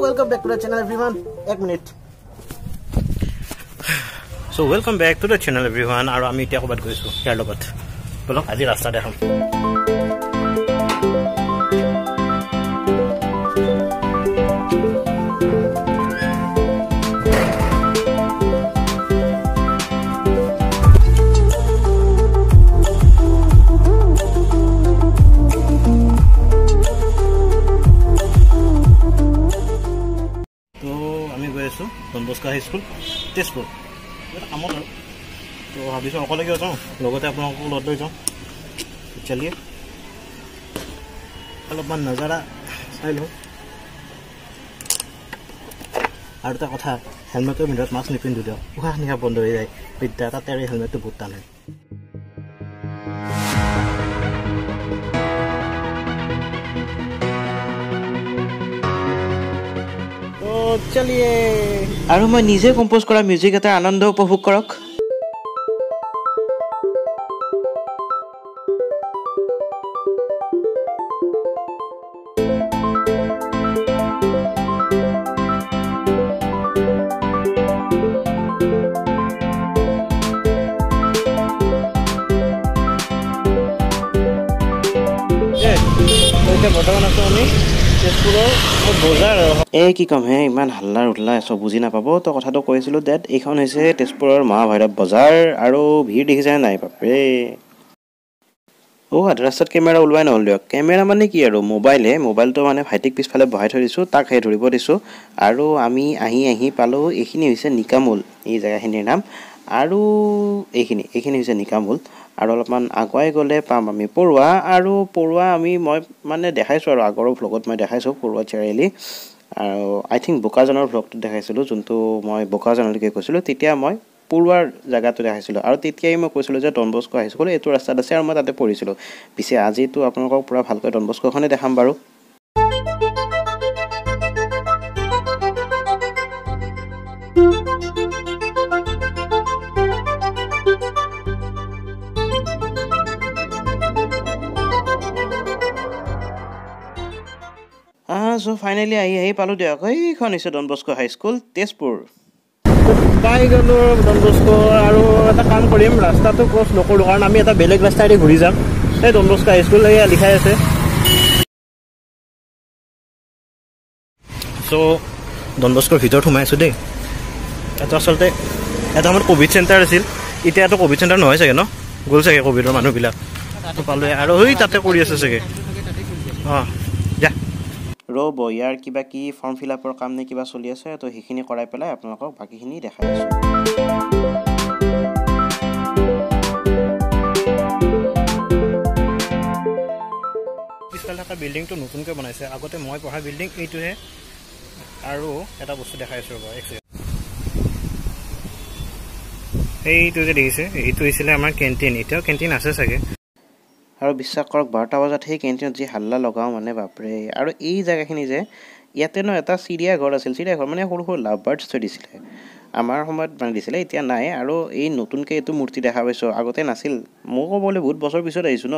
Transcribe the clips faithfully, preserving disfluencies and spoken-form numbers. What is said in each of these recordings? Welcome back to the channel everyone. एक minute. So welcome back to the channel everyone. और आमी इटा कबात गइसु यार লগত। বলক আজি রাস্তা দেখাম। डन बस्को स्कूल तेजपुर कम तो भाई अकले जाऊँ चलिए अलग नजारा चाह लो और कथा हेलमेट भिंद मास्क निपिंधु दिया उहा निशा बंद हो जाए विद्या तेरे हेलमेट तो बहुत टान चलिए और मैं निजे कम्पोज करा म्यूजिक एटा आनंद उपभोग करक। बर्तमान आम ए कि कम हे इमान हल्ला उठला सब बुझी ना पाबो तो कथा तो कहिसिलो दैट एखन हैसे तेजपुरर महाभैरव बजार आरो भीड़ देखि जाय नाय बापरे ओ अदरासत कैमरा उलवाय नहल दियक कैमरा माने कि आरो मोबाइल हे मोबाइल तो माने फाइटिक पिस फाले बहाय थरिसु ताक हे धरिबो दिसु आरो आमी आही आही पालो एखिनि हैसे निकामोल ए जगह हिनि नाम आरो एखिनि एखिनि हैसे निकामोल और अलमान आगुवाई गले पाम आम परुआ और परुआ आम मैं मानने देखा आगर भ्लगत मैं देखा परुआ चेरेली और आई थिंक बोकाजानर भ्लगट देखा जो मैं बोकाजानलैके कैसा मैं परुआर जगह देखा और मैं कैसा डन बस्को हाई स्कूल यू रास्ता आसे और मैं ताते पढ़ी पीछे आज तो अपने पूरा भल्क डन बस्कोखने देखा बारू। सो फाइनली आई आई पालो दिया ये Don Bosco high school Tezpur पाई गलो डन बस्को और एटा काम करिम रास्ता तो क्रॉस नकरो कारण आमी एटा बेलेग रास्ता आदि घुरी जाम ए डन बस्को हाई स्कूल ए लिखाय आसे। सो डन बस्को भितर थुमाइसु दे एटा असलते एटा हमर कोविड सेंटर আছিল इटा तो कोविड सेंटर নহয় सके न गोल सके कोविडर मानु बिला तो पालो और ओई ताते करि आसे सके हां जा रब यार क्या कि फर्म फिल आपर काम ने क्या चलि आसे तो हिखिनि कराय पेलाय आपनलोक बाकीखिनि देखाय आसो। पिछफाल थाका बिल्डिंग तो नतुनके बनाइसे आगते मैं पढ़ा बिल्डिंग एइटुहे आरो एटा बस्तु देखाय आसो रब एक सेकेंड एइटु जे देखिसे एइटु आছিলে आमार कैंटीन इटा कैंटीन आसे सके और विश्वास करक बारटा बजात हे कैंटीन जी हल्ला लगाओ माने बापरे और ये जगहखिनि जे इते न एटा सीरिया घर आछिल सीरिया घर माने हरु हरु लाभ बर्ड्स थै दिसिले आमार समयत बानि दिसिले इतिया नाय और ये नतुनके एतु मूर्ति देखा पाइछो आगते नासिल मो कबले बहुत बछर पिছত आइछु न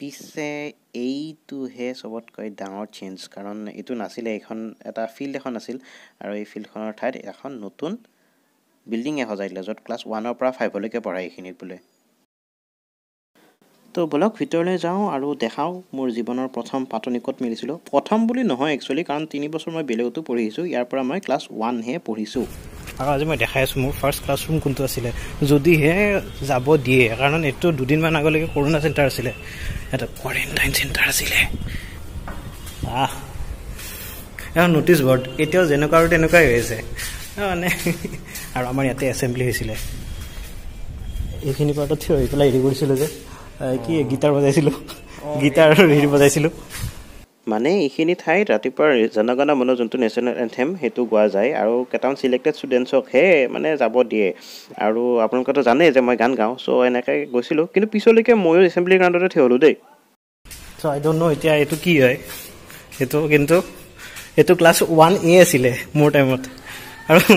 पिसे एइटुहे सबतकै डांगर चेन्ज कारण एतु नासिले एखन एटा फिल्ड एखन आछिल और ये फिल्डखনৰ ठाइत एखन नतुन बिल्डिंग सजाइ दिले जत क्लास वन পৰা फाइव লৈকে पढ़ा एखिनि बोले। तो बोलक भितर जाऊँ और देखाओ मोर जीवन प्रथम पाटनिकत मिली प्रथम भी नए एक्चुअली कारण तीन बस मैं बेलेगतो पढ़ी यार मैं क्लास वन हे पढ़ी और आज मैं देखा मोर फार्ष्ट क्लासरूम कौन जदिहे जा दिए कारण एक तो दुदिन मान आगे कोरोना सेंटर आसे एट क्वारेन्टाइन सेंटर आह नोटिस बोर्ड एट जेनेकुआ मानने और आम इतने एसेम्बली ये पार्ट थी पे हेरी कर कि गिटार बजाइलो गिटार हेरि बजाइलो माने ये ठाई रातिपुर जनगण मन जो नेशनल एंथेम हेतु गुआ जाए और केटाउन सिलेक्टेड स्टूडेंट्सक हे माने जाब दिए और आपलोक तो जाने जे मैं गान गाँव सो एनेक गो कि पिछलेके मैं एसेम्बली ग्राउंडते ठिय हलो दे। सो आई डोंट नो इतना यू कि है कितना यू क्लास वन ए आছিলে मोर टाइम और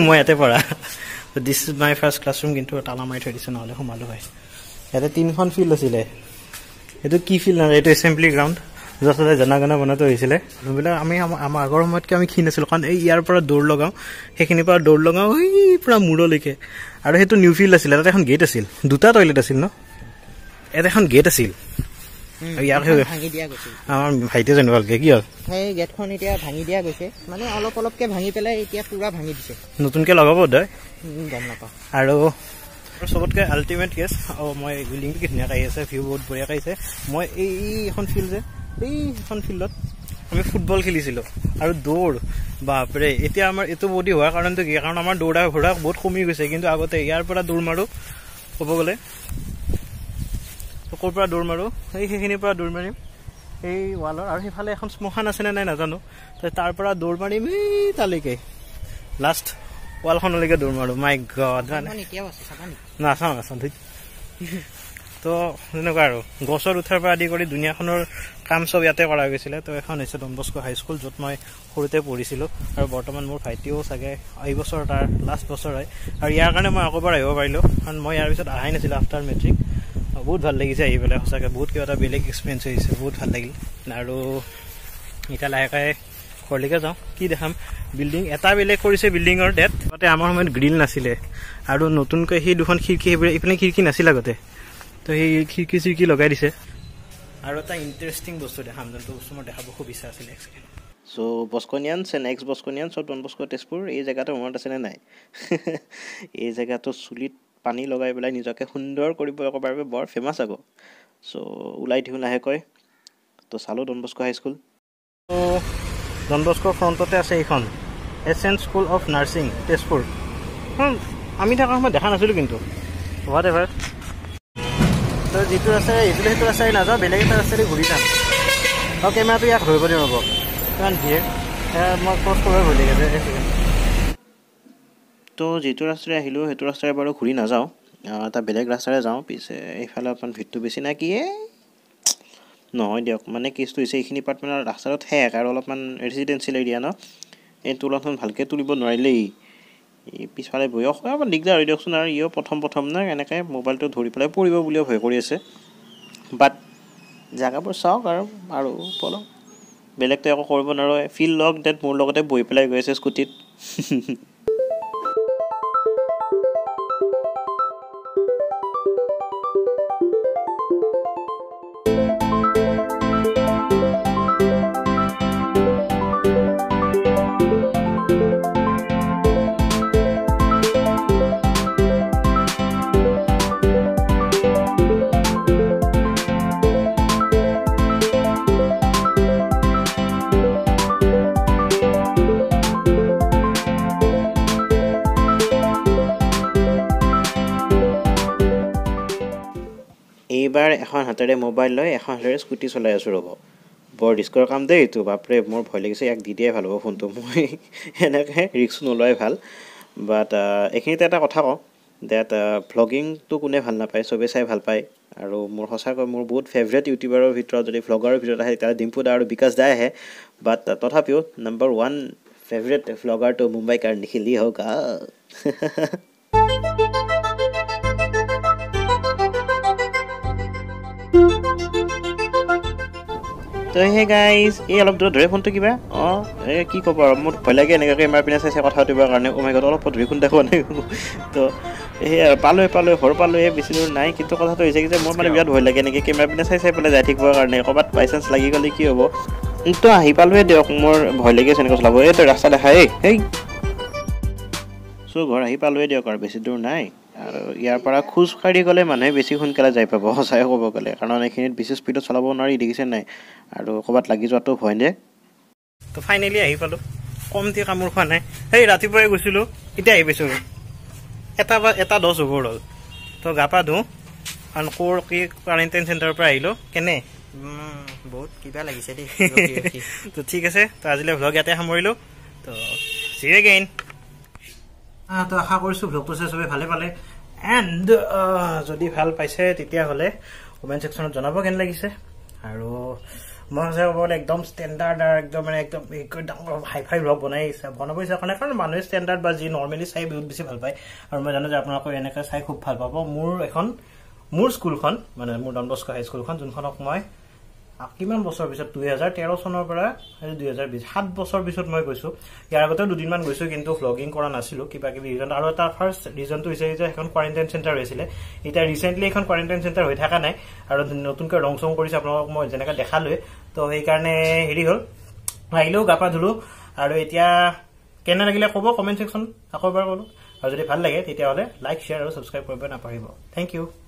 मैं इतने पढ़ा this is my first classroom कि ताला मारि थै दिसे नहले सोमालो भाई इतने तीन फिल्ड आए यू कि फिल्ड ना एसेम्बली ग्राउंड जस्ट এটা জানা গানা বনাতে হৈছিলে বিলাক আমি আমাৰ আগৰ সময়তকে আমি খিন আছিল কাৰণ এই ইয়াৰ পৰা দৌৰ লগাও সেইখিনি পৰা দৌৰ লগাও ওই পুৰা মুৰলৈকে আৰু হেতু নিউ ফিল্ড আছিল তাতে এখন গেট আছিল দুটা টয়লেট আছিল ন এটা এখন গেট আছিল আৰু ইয়াৰ ভাঙি দিয়া গৈছে আমাৰ ভাইতে জনৱালকে কি হ'ল সেই গেটখন এতিয়া ভাঙি দিয়া গৈছে মানে অলপ অলপকে ভাঙি পেলাই এতিয়া পুৰা ভাঙি দিছে নতুনকে লগাব দয় গম নাপা আৰু सबके आल्टिमेट केस और मैं लिंक की धुनिया आई भिउ बहुत बढ़िया आई मैं ये फिल्ड ये फिल्डत आम फुटबल खेली और दौड़ बापरे इतना बॉडी हर कारण तो कि कारण आम दौरा घूरा बहुत कमी गई कि आगते यार दौड़ मारो कब गले कौर दौड़ मारो सैखिर दौड़ मारिम ये वालर और सीफाले एन श्मशान आसे ना नाजानो तार दौड़ मारिम तक लास्ट वाल दौड़ मारो माइ गड ना तो गसर उठार आदि कर दुनिया कम सब इते तो एन डन बस्को हाई स्कूल जो मैं सौते पढ़ी और बर्तमान मोर भाइटिओ सगे बचर तार लास्ट बचर है और यार मैं आक बार आन मैं यार पद अहाई ना आफ्टार मेट्रिक बहुत भल लगे पे सके बहुत क्या बेलेग एक्सपिरियेन्स बहुत भल लगे और इतना लाख घरलिका जाऊँ कि देखाम बिल्डिंग एटा बेलेग करिसे बिल्डिंगर डेट आगते आमार समयत ग्रिल नासिले आरो नतुनके हे दुखान खिड़की इफाले खिड़की नासिल आगते तो हे खिड़की चिड़की लगाइ दिसे आरो ता इंटरेस्टिंग बस्तु देखाम जन्तु बस्तु मा देखाब खूब इच्छा आसिले एक सेकेन्ड सो बस्कोनियन से next Bosconian so Don Bosco Tezpur ए जगाटा उमत आसेने नाय ए जगाटा सुलित पानी लगाइ बेला निजके सुंदर करिब लगे बर फेमास आगो सो उलाइ थिउ लाहे कय तो सालो Don Bosco high school Don Bosco फ्रंटते आसे इखन essence school of nursing Tezpur आम थका समय देखा नासिलो किन्तु व्हाट एवर तो जी रास्ता इतना रास्ता नाजा बेलेग एटा रास्ता घूरी जाम और केमेरा तो इक धरब दी हम भीड़ मैं क्रस कर भूल गए तो जी रास्ता आलो रास्ता बार घूरी नाजाओ एट बेलेग रास्ता जाऊँ पीछे इफाले अपन भीड़ तो बेसि ना कि नह दियक मानने केस ये पार्ट मैं रास्ता ठेक और अलग रेसिडेंशियल एरिया न ये तुलना भल्के तुलिब नारे पिछफाले बयस अलग दिगदार दियकन और इो प्रथम प्रथम ना एने मोबाइल तो धरी पे पड़े बुलिए भय कर बाट जगह चाक और पलक बेलेग तो एक नारे फील लग डेट मोर लगते बहि पे गई है स्कूटी এইবাৰ এখন হাতেৰে মোবাইল লৈ এখন হাতেৰে স্কুটি চলাই আছো ৰব বৰ ৰিস্কৰ কাম দেই তো বাপৰে মোৰ ভয় লাগিছে ইয়াক দি দিয়ে ভাল হ'ব ফোনটো মই এনেকৈ ৰিস্ক নলয় ভাল বাট এইখিনিতে এটা কথা কওঁ ডেট ভ্লগিংটো কোনে ভাল নাপায় সবে চাই ভাল পায় আৰু মোৰ সঁচাকৈ মোৰ বহুত ফেভৰেট ইউটিউবাৰৰ ভিতৰত যদি ভ্লগাৰৰ ভিতৰত আহে তেতিয়া ডিম্পু দা আৰু বিকাশ দা আহে বাট তথাপিও নাম্বাৰ ওৱান ফেভৰেট ভ্লগাৰটো মুম্বাইকাৰ নিখিল হওক तो हे गाइज ये अलग दूर धरे फोन तो क्या अः कि कब और मोर भय लगे एनेमार पिना चाहिए कथा पार मैं अलग धरी खुन देखो तो पाले पाले घर पाले बेसि दूर ना कि कथा कि मोर मैं विराट भय लगे एने केमेरा पिना चाहिए चाहिए पे जाए थकबारे कब बाई चान्स लगी गले कि हम तो आही पाले दियक मोर भय लगे एने चल तो रास्ता देखा सो घर आ पाले दियक और बेसि दूर ना और यार खोज काढ़ी गले मानुहे बेसि सोनकाले जाए पा सचाए कब गए कारण ये बेसि स्पीड चलाब नारी देखिसे ना और कबाद लगी जो तो भय दे तो फाइनेलि पाल कमती कमर खा ना हे रातिपुर गो इतना पासी एट दस ओवर हल तो गा पा धो कौर की क्वारेन्टाइन सेन्टर पर केने बहुत क्या लगे दे तो ठीक है तो आज भ्लग इते सामरिल तो सी अगेन तो आशा करूँ भ्लग तो सब भाले पाले एंड जो भल पासे कमेंट सेक्शन के लगे और मैं सच्चा कब गए एकदम स्टैंडार्ड और एकदम मैं एकदम डांग हाई फाई भ्लग बनाई बनाब इच्छा कारण मानुहे स्टैंडार्ड जी नर्मेलि चाय बहुत बेसि भल पाए और मैं जानो अपने एने चाय खूब भल पा मोर एन मोर स्कूल मानने मोर डन बस्को हाई स्कूल जो मैं किमान बसर पिछत দুই হাজাৰ তেৰ सनर परा দুই হাজাৰ বিশ সাত बसर पिछत মই গৈছো। ইয়াৰ আগতে দুদিন মান গৈছো কিন্তু ব্লগিং কৰা নাছিলো কিবা কিবি ৰিজন আৰু এটা ফার্স্ট ৰিজনটো হৈছে যে এখন কোৱাৰেন্টাইন সেন্টাৰ হৈছিলে। এটা ৰিসেন্টলি এখন কোৱাৰেন্টাইন সেন্টাৰ হৈ থাকা নাই আৰু নতুনকৈ ৰং সং কৰিছে আপোনাক মই যেনেকৈ দেখালৈ তো এই কাৰণে হেৰি হল আহিলো গাপা ধুলো আৰু এতিয়া কেনে লাগিলে কব কমেন্ট সেকশন আকবাৰ কলো আৰু যদি ভাল লাগে তেতিয়া হলে লাইক শেয়ার আৰু সাবস্ক্রাইব কৰিব নাপাহৰিব। Thank you.